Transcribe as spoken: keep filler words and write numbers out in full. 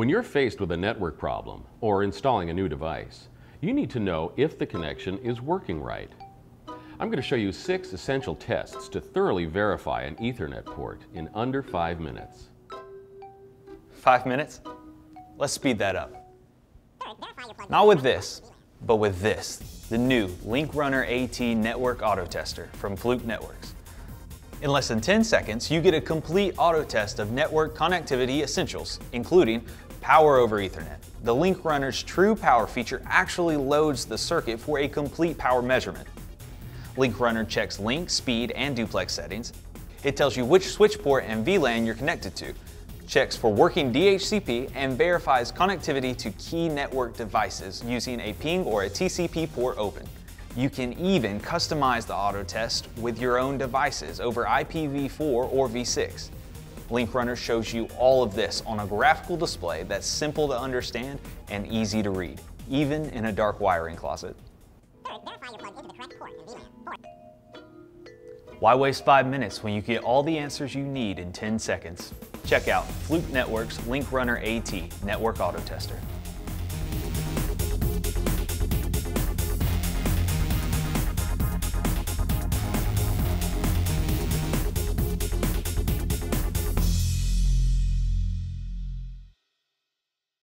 When you're faced with a network problem or installing a new device, you need to know if the connection is working right. I'm going to show you six essential tests to thoroughly verify an Ethernet port in under five minutes. Five minutes? Let's speed that up. Not with this, but with this, the new LinkRunner A T Network Auto Tester from Fluke Networks. In less than ten seconds, you get a complete auto test of network connectivity essentials, including power over Ethernet. The LinkRunner's True Power feature actually loads the circuit for a complete power measurement. LinkRunner checks link, speed, and duplex settings. It tells you which switch port and V LAN you're connected to, checks for working D H C P, and verifies connectivity to key network devices using a ping or a T C P port open. You can even customize the auto test with your own devices over I P v four or v six. LinkRunner shows you all of this on a graphical display that's simple to understand and easy to read, even in a dark wiring closet. Why waste five minutes when you get all the answers you need in ten seconds? Check out Fluke Networks LinkRunner A T Network Auto Tester.